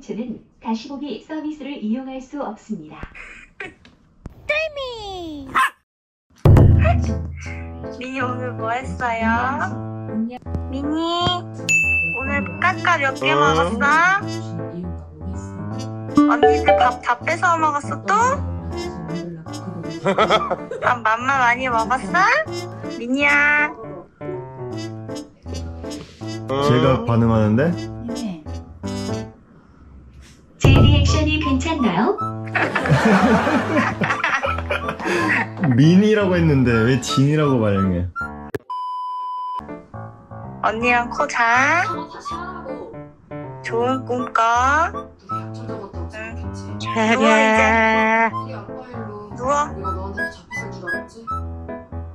벤츠는 가시보기 서비스를 이용할 수 없습니다. 떼미! 미니 오늘 뭐 했어요? 미니 오늘 까까 몇 개 먹었어? 언니들 밥 다 뺏어 먹었어 또? 밥 맘마 많이 먹었어? 미니야 제가 반응하는데? 네. 제 리액션이 괜찮나요? 민이라고 했는데 왜 진이라고 발음해? 언니랑 코 자. 좋은 꿈 꿔. 응. 누워 이제. 누워.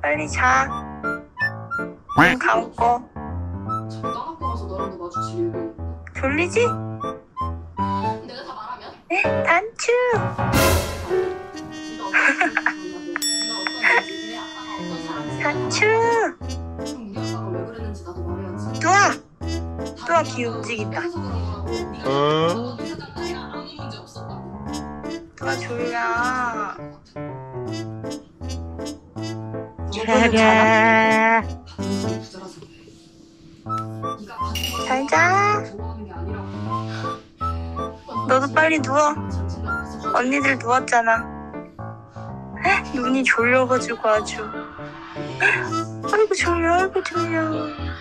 빨리 자. 눈 감고. 졸리지? 내가 다 말하면? 네, 단추. 단추. 누워. 누워 귀 움직인다. 누워 졸려. 잘 자. 너도 빨리 누워. 언니들 누웠잖아. 눈이 졸려가지고 아주. 아이고 졸려.